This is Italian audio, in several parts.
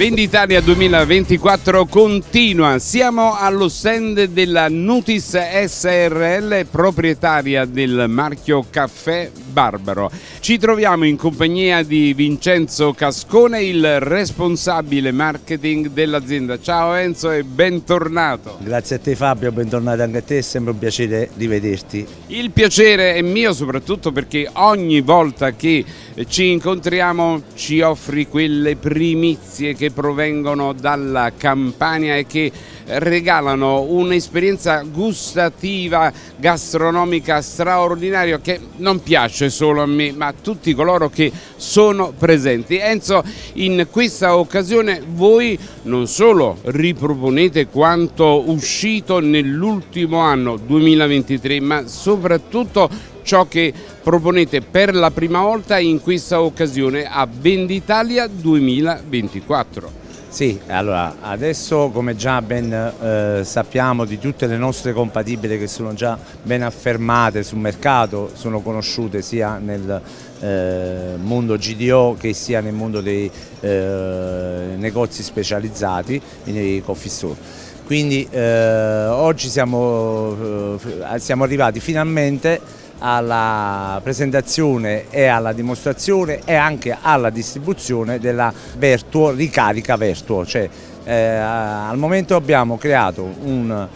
Venditalia 2024 continua, siamo allo stand della Nutis SRL, proprietaria del marchio Caffè Barbaro. Ci troviamo in compagnia di Vincenzo Cascone, il responsabile marketing dell'azienda. Ciao Enzo e bentornato. Grazie a te Fabio, bentornato anche a te, è sempre un piacere rivederti. Il piacere è mio soprattutto perché ogni volta che ci incontriamo ci offri quelle primizie che provengono dalla Campania e che regalano un'esperienza gustativa, gastronomica straordinaria che non piace solo a me ma a tutti coloro che sono presenti. Enzo, in questa occasione voi non solo riproponete quanto uscito nell'ultimo anno 2023 ma soprattutto ciò che proponete per la prima volta in questa occasione a Venditalia 2024. Sì, allora adesso come già ben sappiamo di tutte le nostre compatibili che sono già ben affermate sul mercato, sono conosciute sia nel mondo GDO che sia nel mondo dei negozi specializzati, nei coffee store. Quindi oggi siamo arrivati finalmente alla presentazione e alla dimostrazione e anche alla distribuzione della Vertuo, ricarica Vertuo. Cioè, al momento abbiamo creato un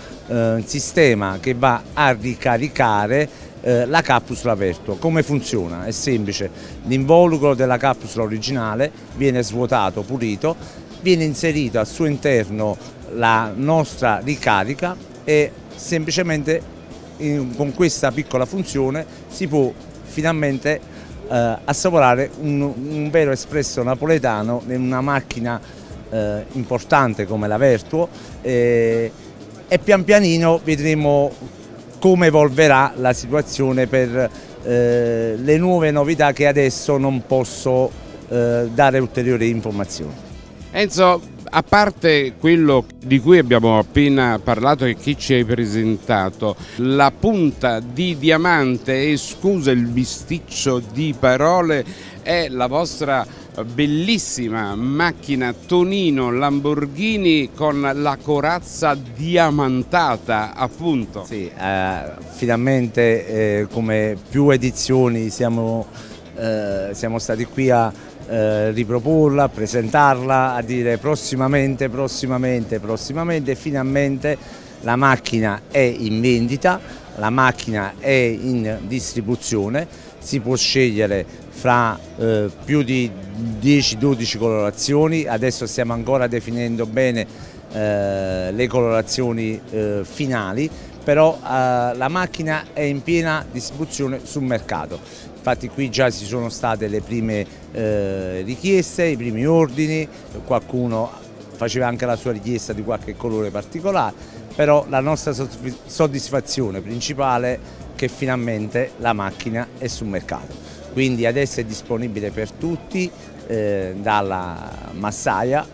sistema che va a ricaricare la capsula Vertuo. Come funziona? È semplice, l'involucro della capsula originale viene svuotato, pulito, viene inserito al suo interno la nostra ricarica e semplicemente con questa piccola funzione si può finalmente assaporare un vero espresso napoletano in una macchina importante come la Vertuo e pian pianino vedremo come evolverà la situazione per le nuove novità che adesso non posso dare ulteriori informazioni. Enzo, a parte quello di cui abbiamo appena parlato e che ci hai presentato, la punta di diamante, e scusa il bisticcio di parole, è la vostra bellissima macchina Tonino Lamborghini con la corazza diamantata, appunto. Sì, finalmente come più edizioni siamo stati qui a riproporla, a presentarla, a dire prossimamente e finalmente la macchina è in vendita, la macchina è in distribuzione, si può scegliere fra più di 10-12 colorazioni, adesso stiamo ancora definendo bene le colorazioni finali, però la macchina è in piena distribuzione sul mercato. Infatti qui già ci sono state le prime richieste, i primi ordini, qualcuno faceva anche la sua richiesta di qualche colore particolare, però la nostra soddisfazione principale è che finalmente la macchina è sul mercato. Quindi adesso è disponibile per tutti, dalla massaia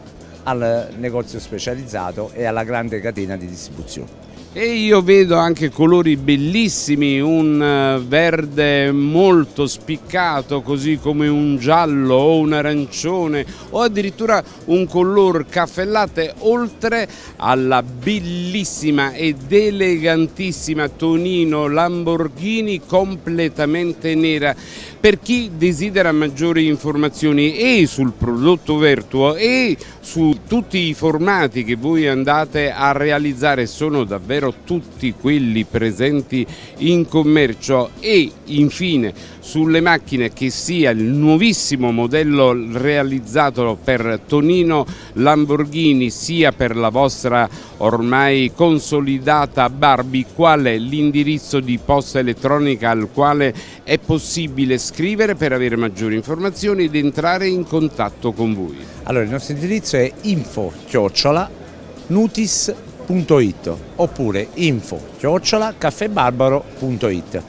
al negozio specializzato e alla grande catena di distribuzione. E io vedo anche colori bellissimi, un verde molto spiccato così come un giallo o un arancione o addirittura un color caffè latte, oltre alla bellissima ed elegantissima Tonino Lamborghini completamente nera. Per chi desidera maggiori informazioni e sul prodotto Vertuo e su tutti i formati che voi andate a realizzare, sono davvero tutti quelli presenti in commercio, e infine sulle macchine, che sia il nuovissimo modello realizzato per Tonino Lamborghini sia per la vostra ormai consolidata Barbie, qual è l'indirizzo di posta elettronica al quale è possibile scrivere per avere maggiori informazioni ed entrare in contatto con voi? Allora, il nostro indirizzo è info@nutis.it oppure info@caffebarbaro.it.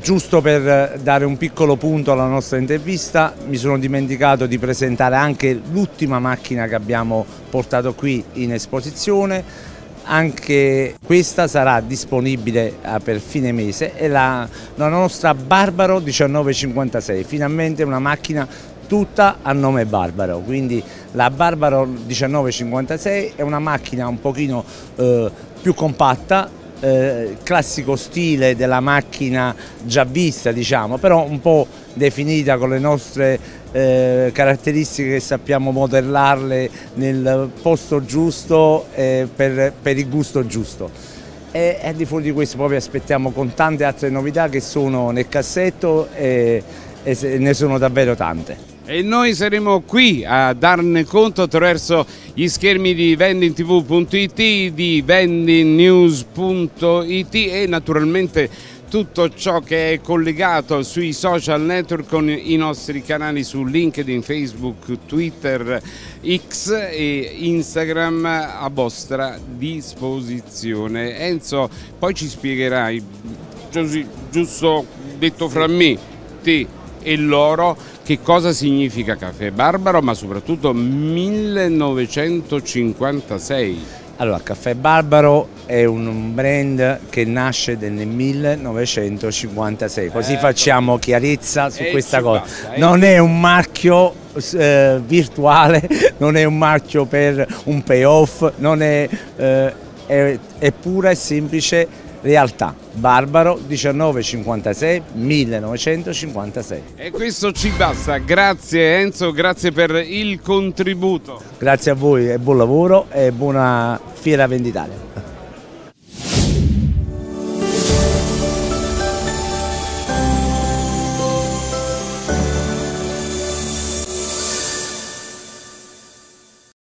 Giusto per dare un piccolo punto alla nostra intervista, mi sono dimenticato di presentare anche l'ultima macchina che abbiamo portato qui in esposizione. Anche questa sarà disponibile per fine mese, è la nostra Barbaro 1956, finalmente una macchina tutta a nome Barbaro, quindi la Barbaro 1956 è una macchina un pochino più compatta, classico stile della macchina già vista, diciamo, però un po' definita con le nostre caratteristiche, che sappiamo modellarle nel posto giusto per il gusto giusto. E al di fuori di questo poi vi aspettiamo con tante altre novità che sono nel cassetto e ne sono davvero tante. E noi saremo qui a darne conto attraverso gli schermi di vendingtv.it, di vendingnews.it e naturalmente tutto ciò che è collegato sui social network con i nostri canali su LinkedIn, Facebook, Twitter, X e Instagram a vostra disposizione. Enzo, poi ci spiegherai, giusto detto fra me, te e loro, che cosa significa Caffè Barbaro, ma soprattutto 1956. Allora, Caffè Barbaro è un brand che nasce nel 1956, così facciamo chiarezza su questa cosa. Basta, non è un marchio virtuale, non è un marchio per un payoff, non è, è pura e semplice realtà. Barbaro 1956, 1956. E questo ci basta, grazie Enzo, grazie per il contributo. Grazie a voi e buon lavoro e buona fiera Venditalia.